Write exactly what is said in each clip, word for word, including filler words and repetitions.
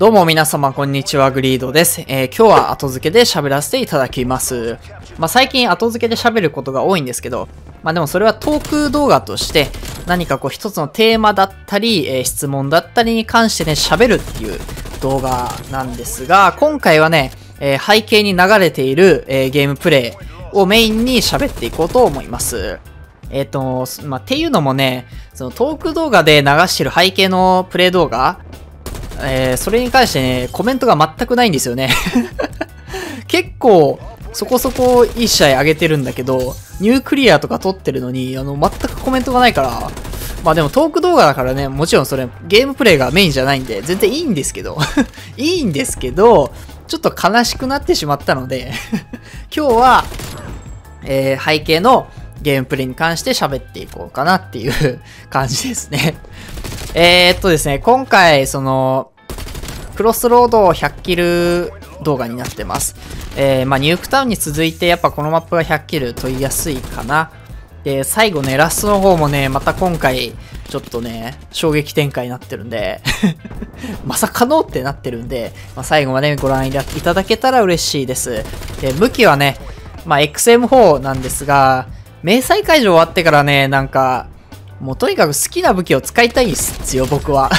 どうも皆様こんにちは、グリードです。えー、今日は後付けで喋らせていただきます。まあ、最近後付けで喋ることが多いんですけど、まあ、でもそれはトーク動画として何かこう一つのテーマだったり、えー、質問だったりに関してね、喋るっていう動画なんですが、今回はね、えー、背景に流れている、えー、ゲームプレイをメインに喋っていこうと思います。えっと、まあ、っていうのもね、そのトーク動画で流してる背景のプレイ動画、えー、それに関してね、コメントが全くないんですよね。結構、そこそこいい試合上げてるんだけど、ニュークリアとか撮ってるのに、あの、全くコメントがないから、まあでもトーク動画だからね、もちろんそれ、ゲームプレイがメインじゃないんで、全然いいんですけど、いいんですけど、ちょっと悲しくなってしまったので、今日は、えー、背景のゲームプレイに関して喋っていこうかなっていう感じですね。えーっとですね、今回、その、クロスロードひゃくキル動画になってます。えー、まあニュークタウンに続いてやっぱこのマップがひゃくキル取りやすいかな。で、最後ね、ラストの方もね、また今回、ちょっとね、衝撃展開になってるんで、まさかのってなってるんで、まあ、最後までご覧いただけたら嬉しいです。で、武器はね、まあ エックスエムフォー なんですが、迷彩解除終わってからね、なんか、もうとにかく好きな武器を使いたいんですよ、僕は。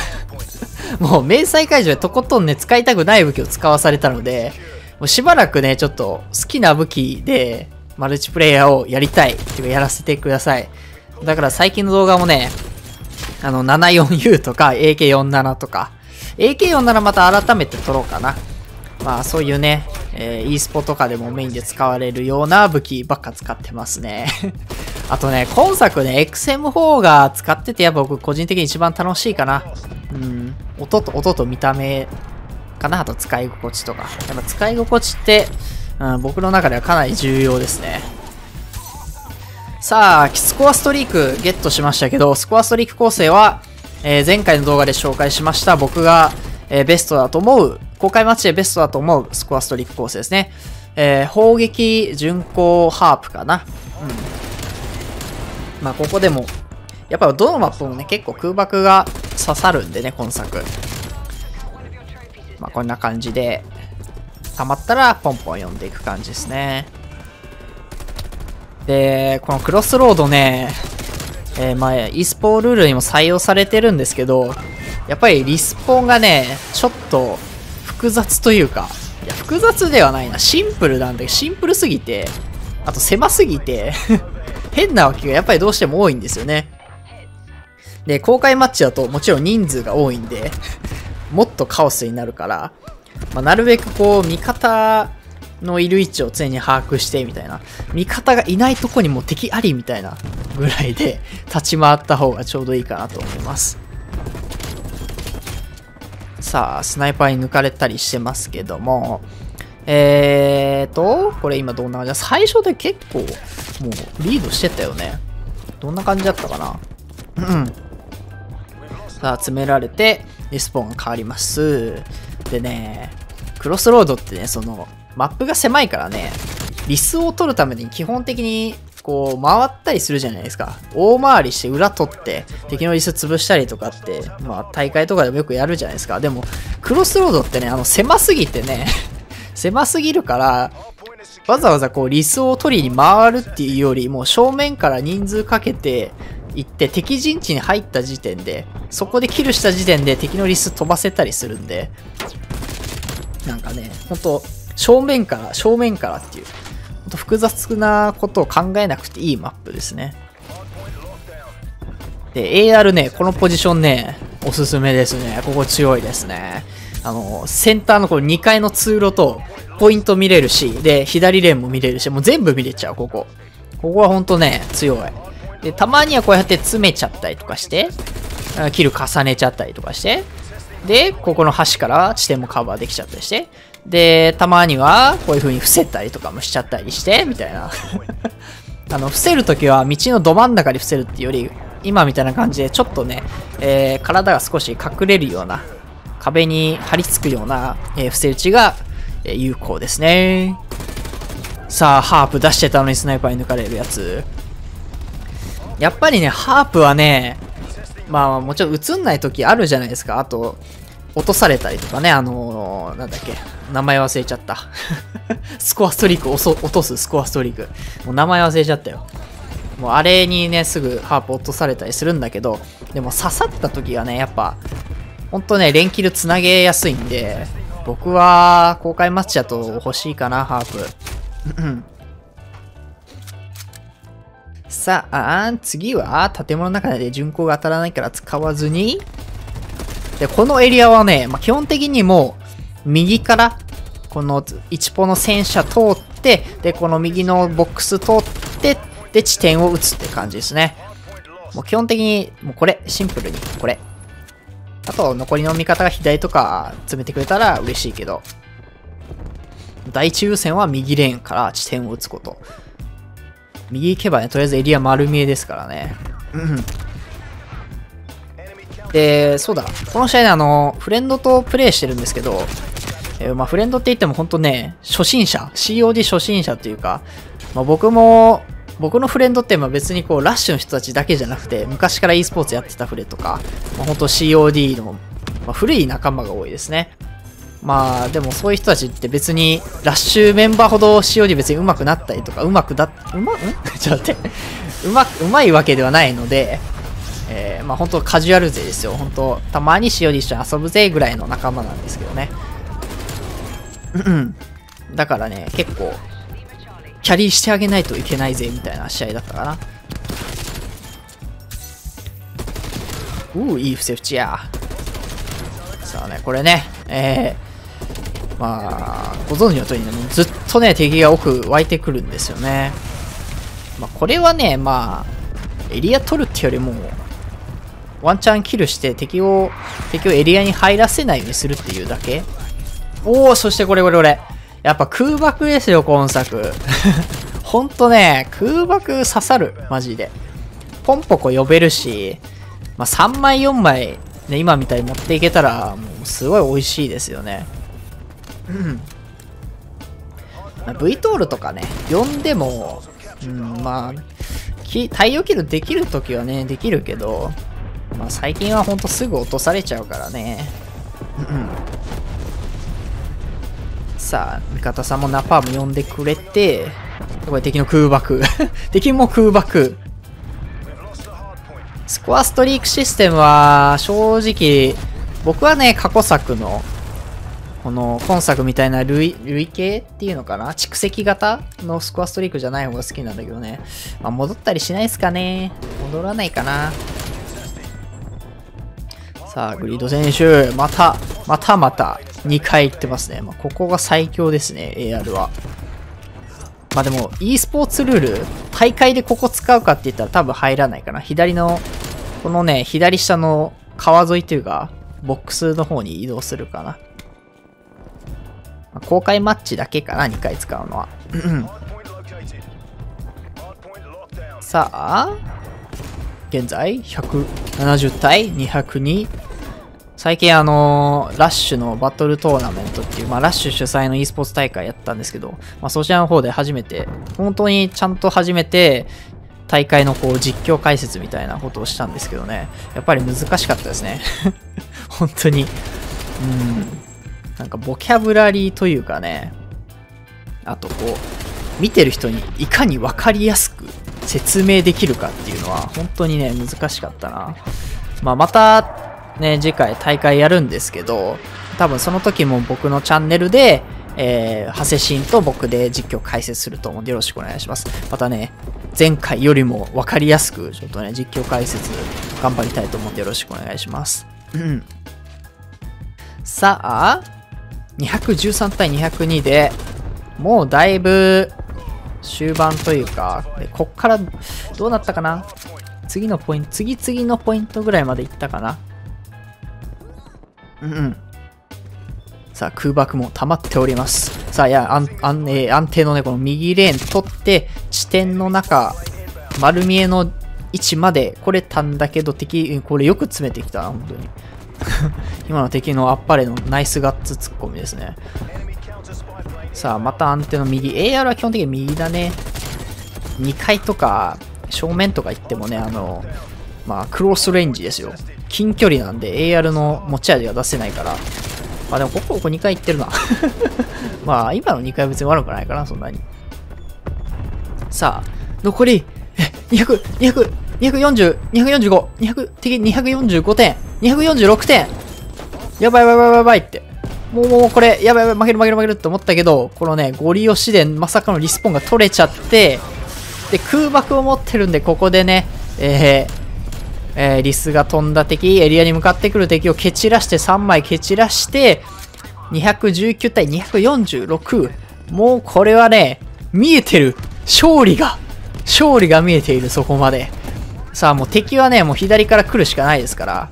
もう迷彩解除でとことんね、使いたくない武器を使わされたので、もうしばらくね、ちょっと好きな武器でマルチプレイヤーをやりたいっていうか、やらせてください。だから最近の動画もね、あの、ななじゅうよんユー とか エーケーよんじゅうなな とか、エーケーよんじゅうなな また改めて撮ろうかな。まあそういうね、えー、e スポとかでもメインで使われるような武器ばっか使ってますね。あとね、今作ね、エックスエムフォー が使っててやっぱ僕個人的に一番楽しいかな。うん、音と、音と見た目かな。あと使い心地とか。やっぱ使い心地って、うん、僕の中ではかなり重要ですね。さあ、スコアストリークゲットしましたけど、スコアストリーク構成は、えー、前回の動画で紹介しました僕が、えー、ベストだと思う公開マッチでベストだと思うスコアストリック構成ですね。えー、砲撃、巡航、ハープかな。うん。まあ、ここでも、やっぱどのマップもね、結構空爆が刺さるんでね、今作。まあ、こんな感じで、溜まったらポンポン読んでいく感じですね。で、このクロスロードね、えー、まあ、e スポルールにも採用されてるんですけど、やっぱりリスポンがね、ちょっと、複雑というか、いや複雑ではないな、シンプルなんだけど、シンプルすぎて、あと狭すぎて変なわけがやっぱりどうしても多いんですよね。で、公開マッチだともちろん人数が多いんでもっとカオスになるから、まあ、なるべくこう味方のいる位置を常に把握してみたいな、味方がいないとこにも敵ありみたいなぐらいで立ち回った方がちょうどいいかなと思います。さあ、スナイパーに抜かれたりしてますけども、えーと、これ今どんな感じだ？最初で結構、もうリードしてたよね。どんな感じだったかな？うん。さあ、詰められて、リスポーンが変わります。でね、クロスロードってね、その、マップが狭いからね、リスを取るために基本的に、こう、回ったりするじゃないですか。大回りして裏取って、敵のリス潰したりとかって、まあ大会とかでもよくやるじゃないですか。でも、クロスロードってね、あの、狭すぎてね、狭すぎるから、わざわざこう、リスを取りに回るっていうより、もう正面から人数かけて行って、敵陣地に入った時点で、そこでキルした時点で敵のリス飛ばせたりするんで、なんかね、ほんと、正面から、正面からっていう。複雑なことを考えなくていいマップですね。で、エーアール ね、このポジションね、おすすめですね。ここ強いですね。あの、センターのこのにかいの通路と、ポイント見れるし、で、左レーンも見れるし、もう全部見れちゃう、ここ。ここはほんとね、強い。で、たまにはこうやって詰めちゃったりとかして、キル重ねちゃったりとかして、で、ここの端から地点もカバーできちゃったりして、で、たまにはこういう風に伏せたりとかもしちゃったりして、みたいな。あの、伏せるときは道のど真ん中に伏せるっていうより、今みたいな感じでちょっとね、えー、体が少し隠れるような、壁に張り付くような、えー、伏せ打ちが、えー、有効ですね。さあ、ハープ出してたのにスナイパーに抜かれるやつ。やっぱりね、ハープはね、まあもちろん映んないときあるじゃないですか。あと、落とされたりとかね、あのー、なんだっけ、名前忘れちゃった。スコアストリーク落とすスコアストリーク。もう名前忘れちゃったよ。もうあれにね、すぐハープ落とされたりするんだけど、でも刺さった時がね、やっぱ、ほんとね、連キルつなげやすいんで、僕は公開マッチだと欲しいかな、ハープ。さあ、次は建物の中で巡航が当たらないから使わずに、で、このエリアはね、まあ、基本的にもう、右から、このいちポの戦車通って、で、この右のボックス通って、で、地点を打つって感じですね。もう基本的に、もうこれ、シンプルに、これ。あと、残りの味方が左とか詰めてくれたら嬉しいけど、第一優先は右レーンから地点を打つこと。右行けばね、とりあえずエリア丸見えですからね。うん。で、そうだ、この試合ね、あの、フレンドとプレイしてるんですけど、えー、まあ、フレンドって言ってもほんとね、初心者、シーオーディー 初心者というか、まあ、僕も、僕のフレンドってまあ別にこうラッシュの人たちだけじゃなくて、昔から e スポーツやってたフレとか、まあ、ほんと シーオーディー の、まあ、古い仲間が多いですね。まあでもそういう人たちって別にラッシュメンバーほど シーオーディー 別に上手くなったりとか、上手くだ、うま、んちょっと待ってうま、うまいわけではないので、えー、まあほんとカジュアル勢ですよ。ほんとたまに シーオーディー 一緒に遊ぶぜぐらいの仲間なんですけどね。うん。だからね、結構、キャリーしてあげないといけないぜみたいな試合だったかな。うー、いいセーフティーや。さあね、これね、えー、まあ、ご存知の通りね、もうずっとね、敵が奥湧いてくるんですよね。まあ、これはね、まあ、エリア取るってよりも、ワンチャンキルして敵を、敵をエリアに入らせないようにするっていうだけ。おー、そしてこれこれこれ。やっぱ空爆ですよ、今作。ほんとね、空爆刺さる、マジで。ポンポコ呼べるし、まあ、さんまいよんまい、ね、今みたいに持っていけたら、もうすごい美味しいですよね。うん。まあ、ブイトールとかね、呼んでも、うん、まあ、対応キルできるときはね、できるけど、まあ、最近はほんとすぐ落とされちゃうからね。うん。さあ、味方さんもナパーム呼んでくれて、これ敵の空爆。敵も空爆。スコアストリークシステムは、正直、僕はね、過去作の、この、今作みたいな類、類型っていうのかな、蓄積型のスコアストリークじゃない方が好きなんだけどね。まあ、戻ったりしないですかね。戻らないかな。さあ、グリード選手、また、またまた、にかい行ってますね。まあ、ここが最強ですね、エーアール は。まあでも、e スポーツルール、大会でここ使うかって言ったら多分入らないかな。左の、このね、左下の川沿いというか、ボックスの方に移動するかな。まあ、公開マッチだけかな、にかい使うのは。さあ、現在ひゃくななじゅう対にひゃくに。最近あのー、ラッシュのバトルトーナメントっていう、まあ、ラッシュ主催の e スポーツ大会やったんですけど、まあ、そちらの方で初めて本当にちゃんと初めて大会のこう実況解説みたいなことをしたんですけどね、やっぱり難しかったですね。本当に、うん、なんかボキャブラリーというかね、あとこう見てる人にいかに分かりやすく説明できるかっていうのは本当にね難しかったな。まあ、またね次回大会やるんですけど、多分その時も僕のチャンネルで、えー、長谷シーンと僕で実況解説すると思うんでよろしくお願いします。またね前回よりも分かりやすくちょっとね実況解説頑張りたいと思うんでよろしくお願いします。うん。さあにひゃくじゅうさん対にひゃくにでもうだいぶ終盤というか、こっからどうなったかな、次のポイント、次々のポイントぐらいまでいったかな。うんうん。さあ、空爆も溜まっております。さあ、いや、安、安、えー、安定のね、この右レーン取って、地点の中、丸見えの位置まで来れたんだけど、敵、これよく詰めてきたな、本当に。今の敵のあっぱれのナイスガッツツッコミですね。さあ、また安定の右。エーアール は基本的に右だね。にかいとか、正面とか行ってもね、あの、まあ、クロスレンジですよ。近距離なんで エーアール の持ち味が出せないから。あ、でもここ、ここにかい行ってるな。まあ、今のにかいは別に悪くないかな、そんなに。さあ、残り、え、にひゃく、にひゃく、にひゃくよんじゅう、にひゃくよんじゅうご、にひゃく、敵にひゃくよんじゅうごてん、にひゃくよんじゅうろくてん。やばいやばいやばいやばいって。もうもうこれ、やばいやばい、負ける負ける負けるって思ったけど、このね、ゴリ押しでまさかのリスポーンが取れちゃって、で、空爆を持ってるんで、ここでね、えー、えー、リスが飛んだ敵、エリアに向かってくる敵を蹴散らして、さんまい蹴散らして、にひゃくじゅうきゅう対にひゃくよんじゅうろく。もうこれはね、見えてる。勝利が、勝利が見えている、そこまで。さあ、もう敵はね、もう左から来るしかないですから。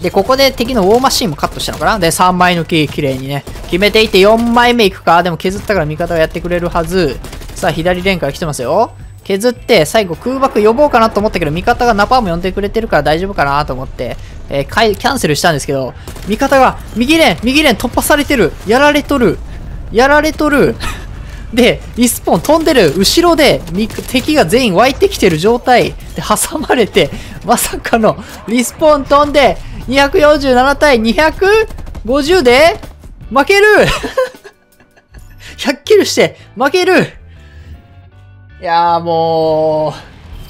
で、ここで敵のウォーマシーンもカットしたのかな。で、さんまい抜き、綺麗にね。決めていってよんまいめいくか。でも削ったから味方がやってくれるはず。さあ、左レーンから来てますよ。削って、最後空爆呼ぼうかなと思ったけど、味方がナパーム呼んでくれてるから大丈夫かなと思って、えー、かいキャンセルしたんですけど、味方が、右レーン、右レーン突破されてる。やられとる。やられとる。で、リスポーン飛んでる。後ろで、敵が全員湧いてきてる状態で挟まれて、まさかの、リスポーン飛んで、にひゃくよんじゅうなな対にひゃくごじゅうで、負ける!ひゃく キルして、負ける。いやーも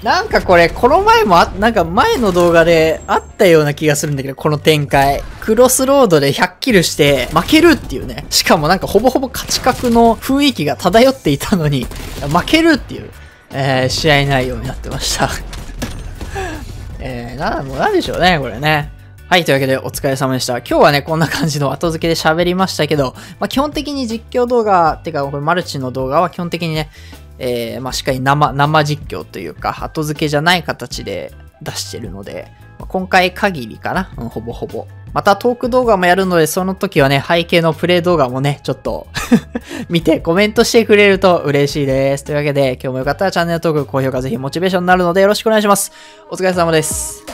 う、なんかこれ、この前もあ、なんか前の動画であったような気がするんだけど、この展開。クロスロードでひゃくキルして負けるっていうね。しかもなんかほぼほぼ勝ち確の雰囲気が漂っていたのに、負けるっていう、えー、試合内容になってました、えー。な、もうなんでしょうね、これね。はい、というわけでお疲れ様でした。今日はね、こんな感じの後付けで喋りましたけど、まあ基本的に実況動画、てかこれマルチの動画は基本的にね、えー、まあ、しっかり生、生実況というか、後付けじゃない形で出してるので、まあ、今回限りかな、うん、ほぼほぼ。またトーク動画もやるので、その時はね、背景のプレイ動画もね、ちょっと、見てコメントしてくれると嬉しいです。というわけで、今日もよかったらチャンネル登録、高評価ぜひモチベーションになるのでよろしくお願いします。お疲れ様です。